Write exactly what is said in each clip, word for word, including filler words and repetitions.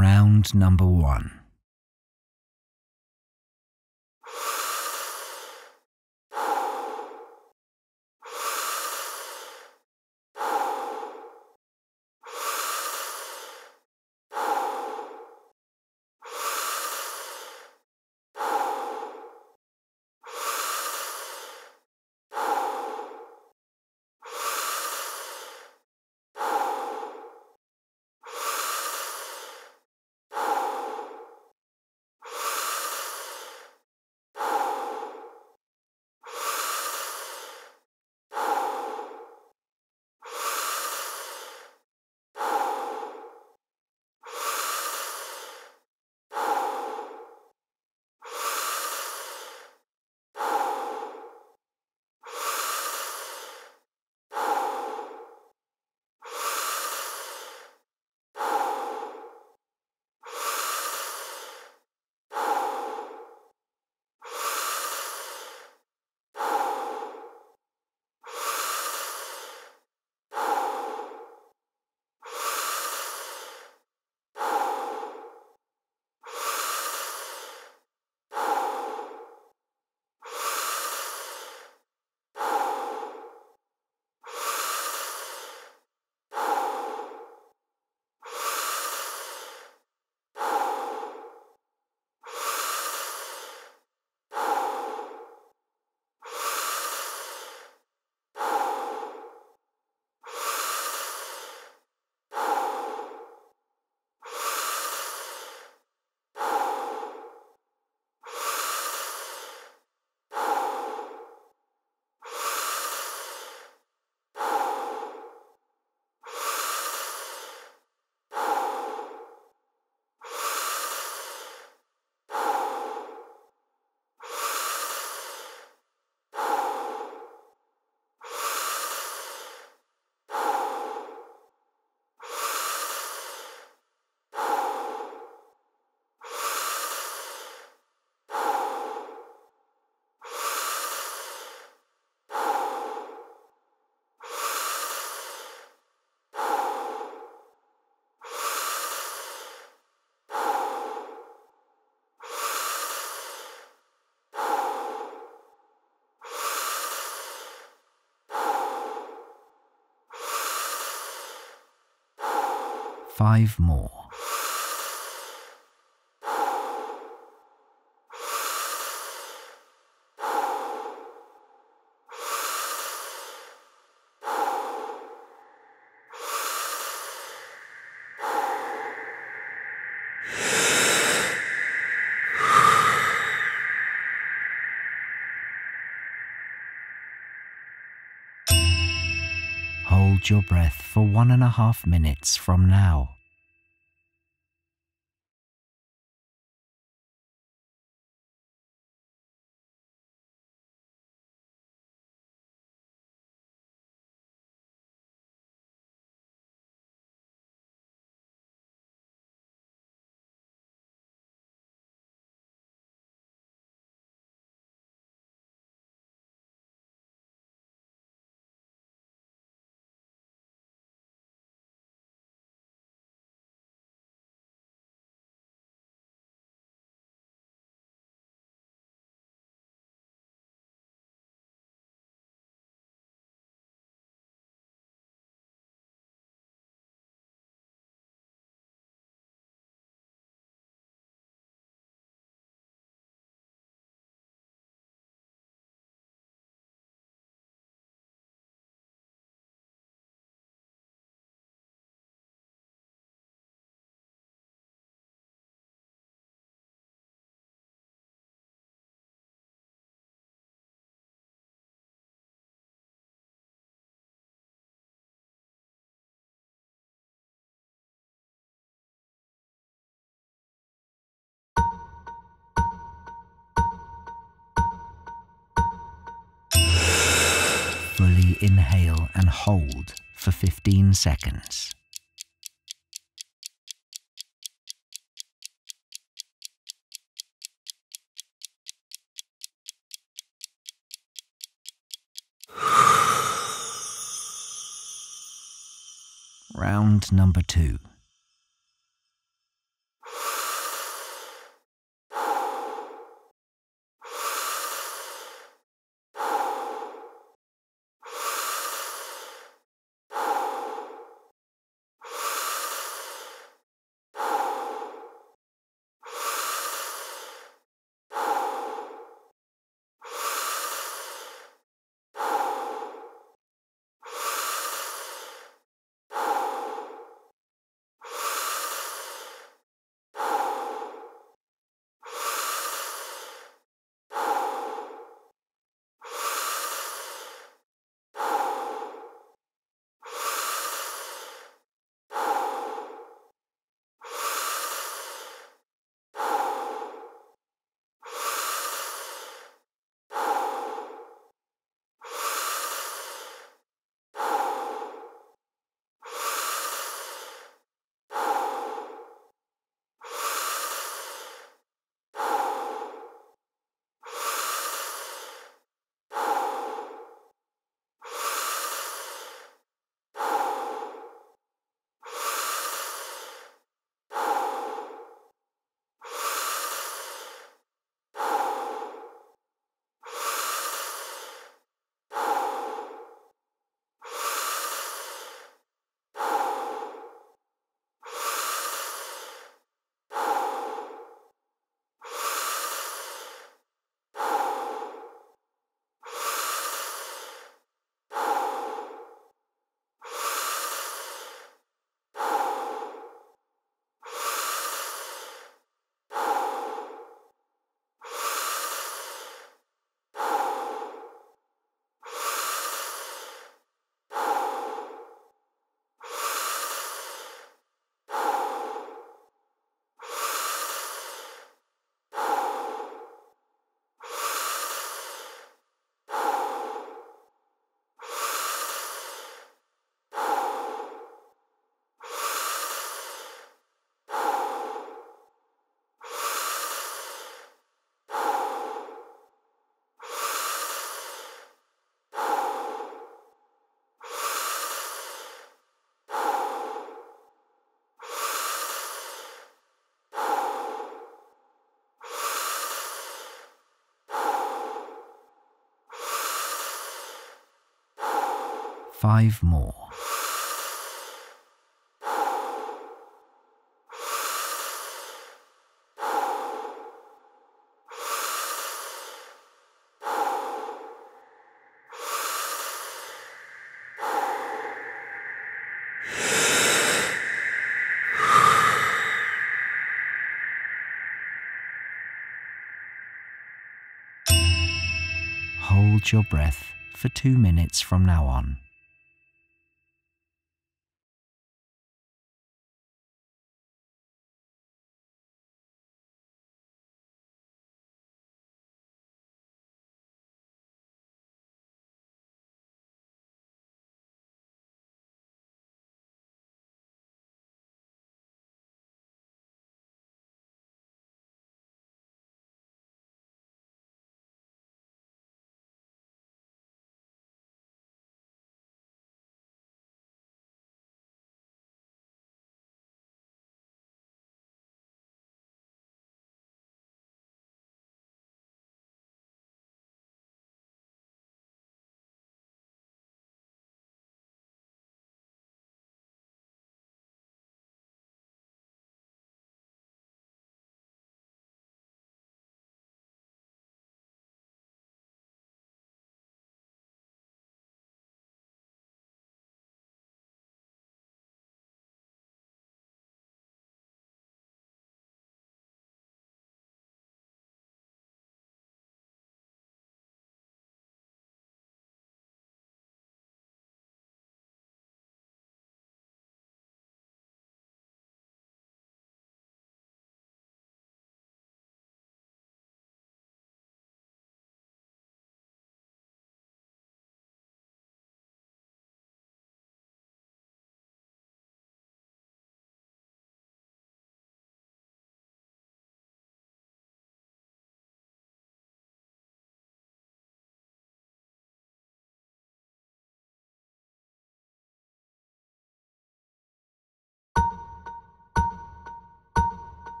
Round number one. Five more. Hold your breath for one and a half minutes from now. Fully inhale and hold for fifteen seconds. Round number two. Five more. Hold your breath for two minutes from now on.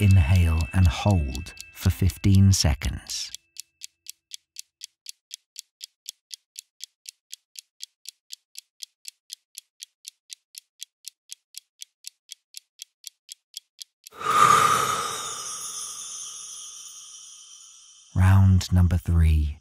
Inhale and hold for fifteen seconds. Round number three.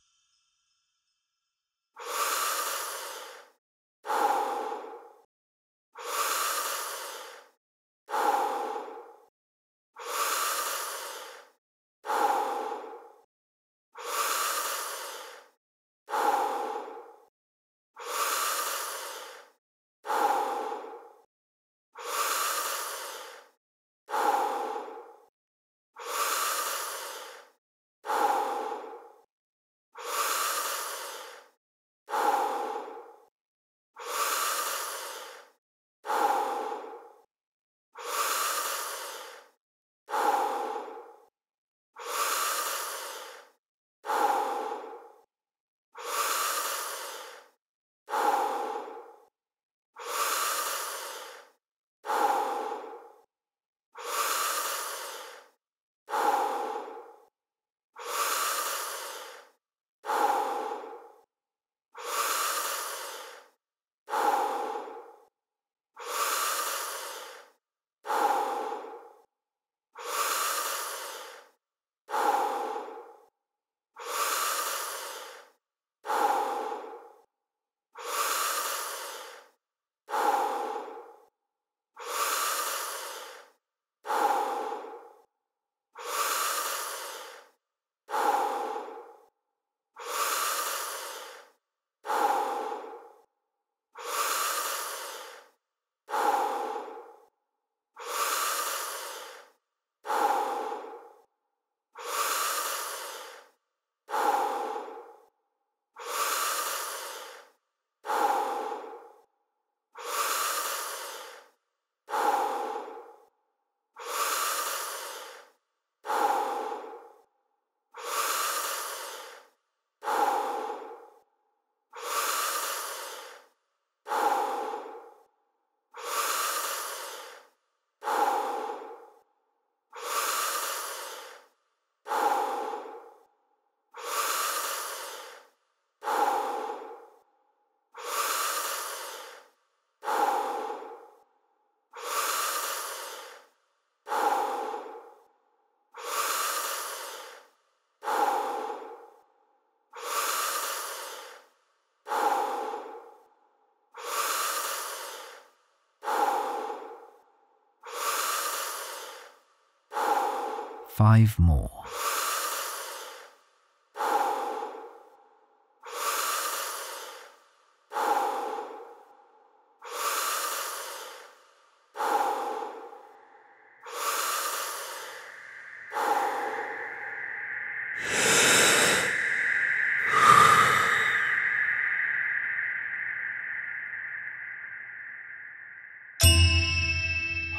Five more.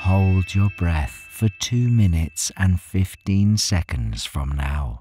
Hold your breath for two minutes and fifteen seconds from now.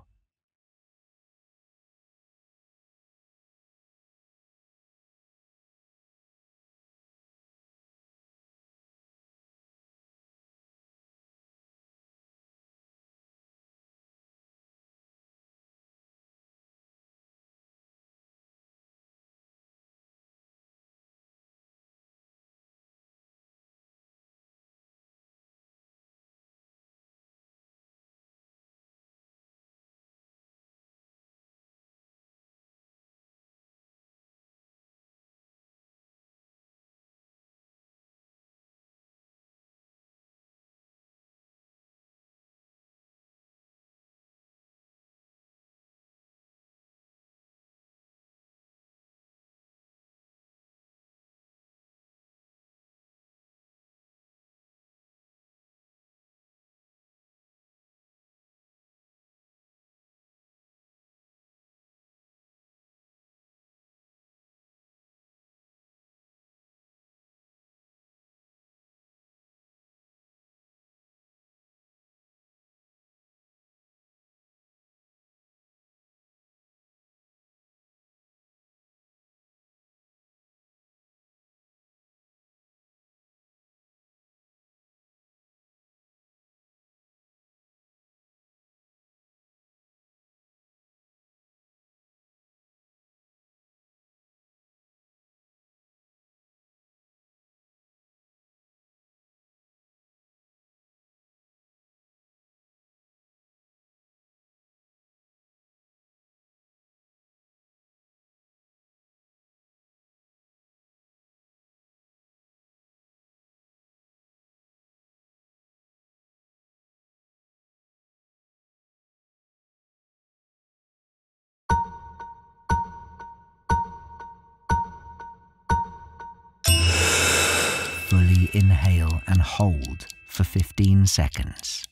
Fully inhale and hold for fifteen seconds.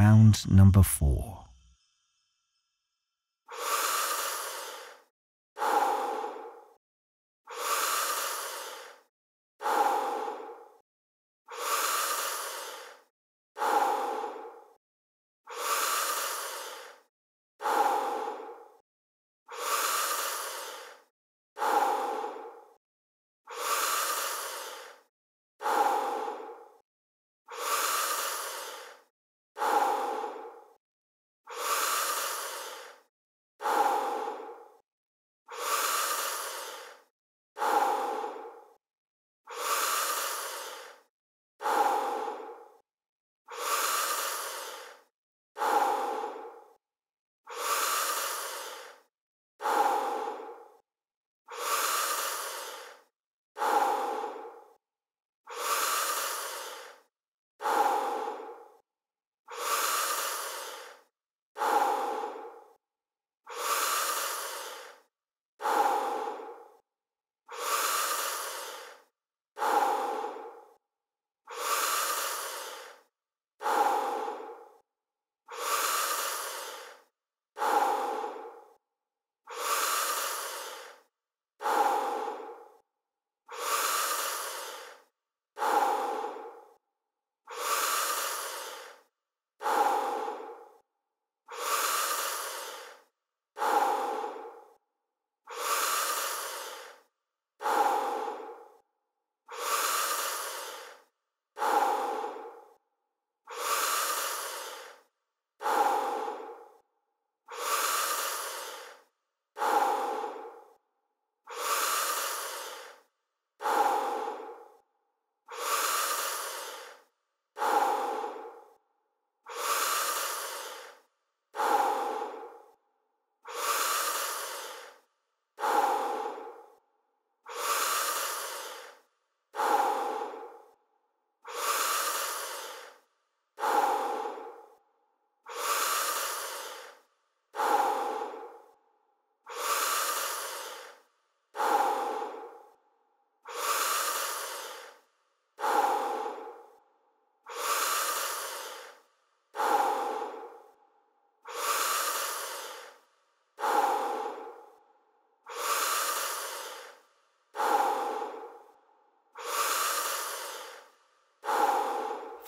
Round number four.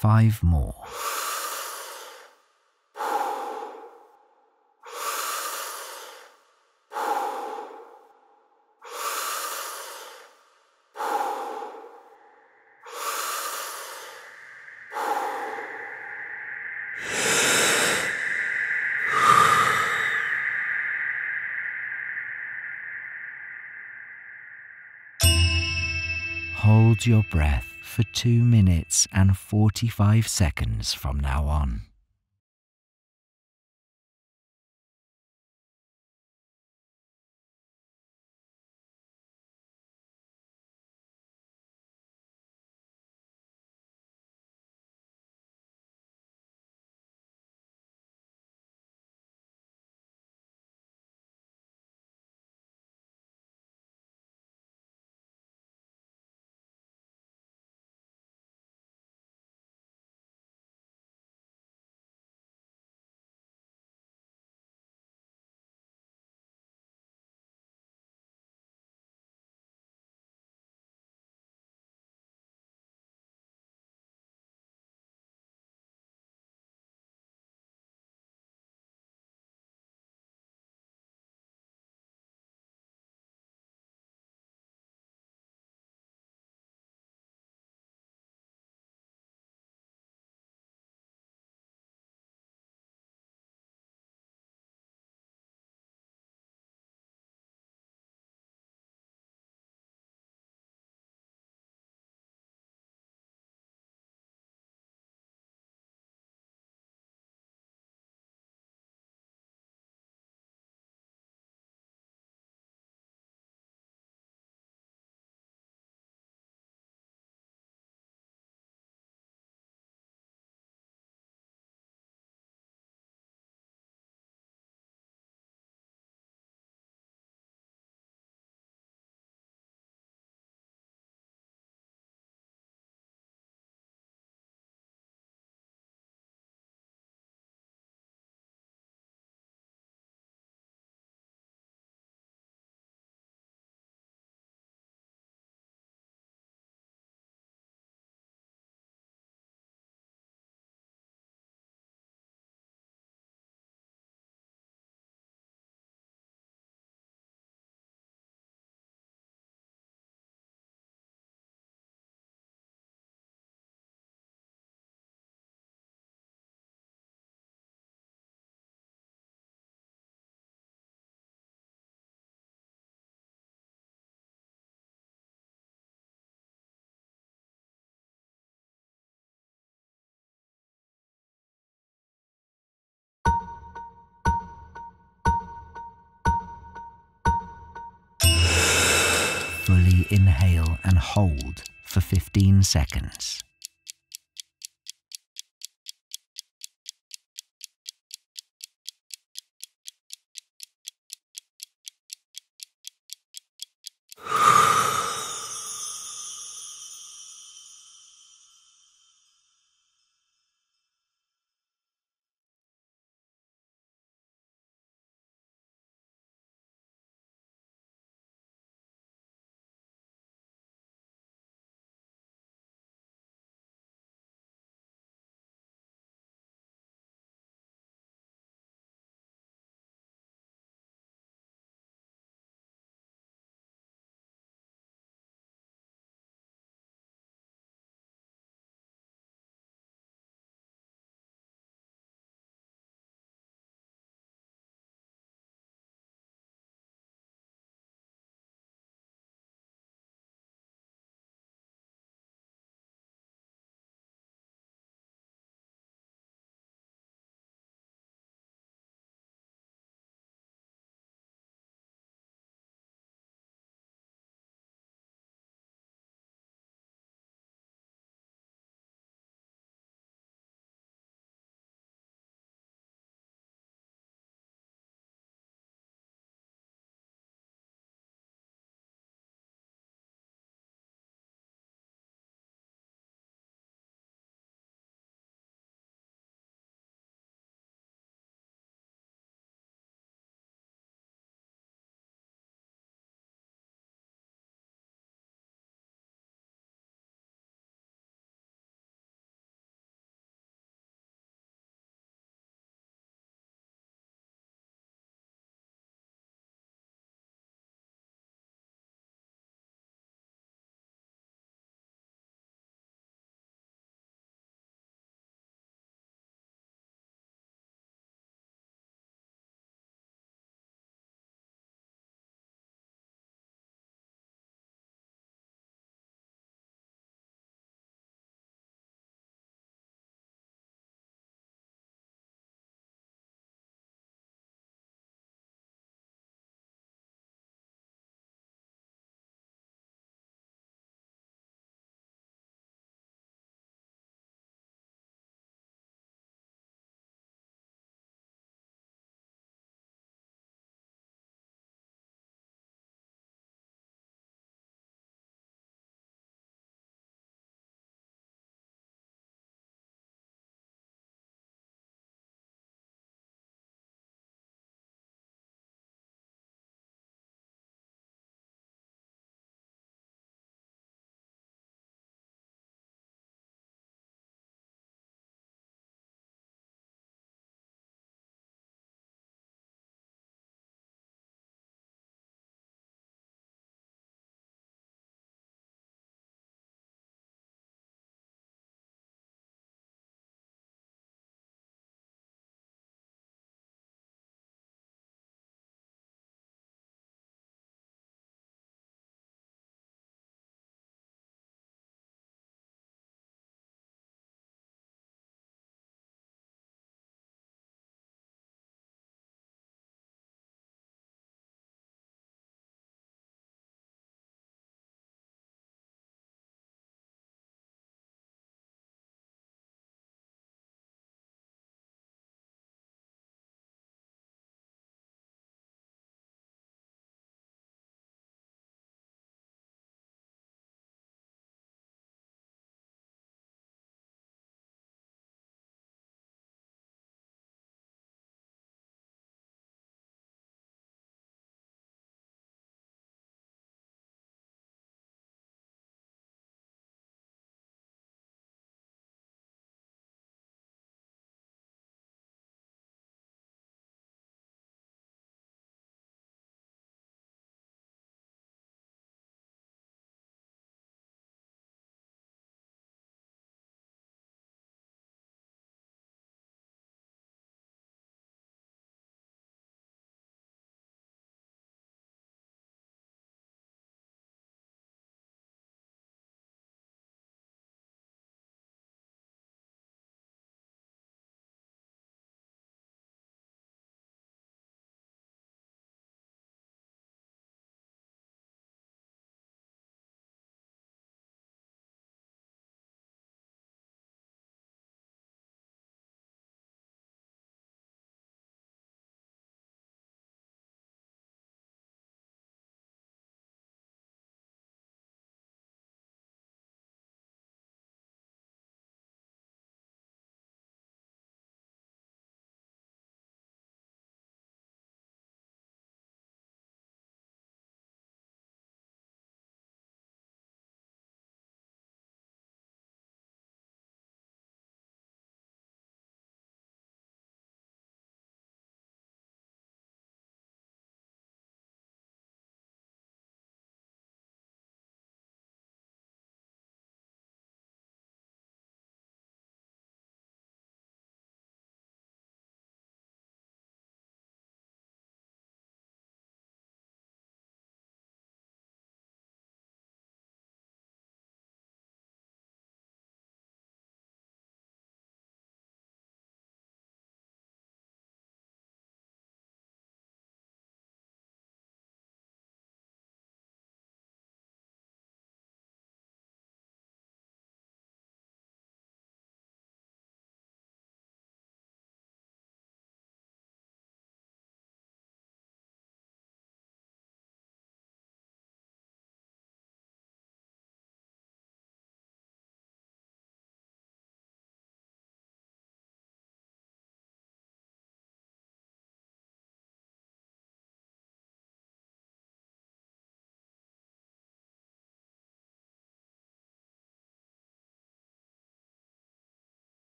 Five more. Hold your breath for two minutes and forty-five seconds from now on. Fully inhale and hold for fifteen seconds.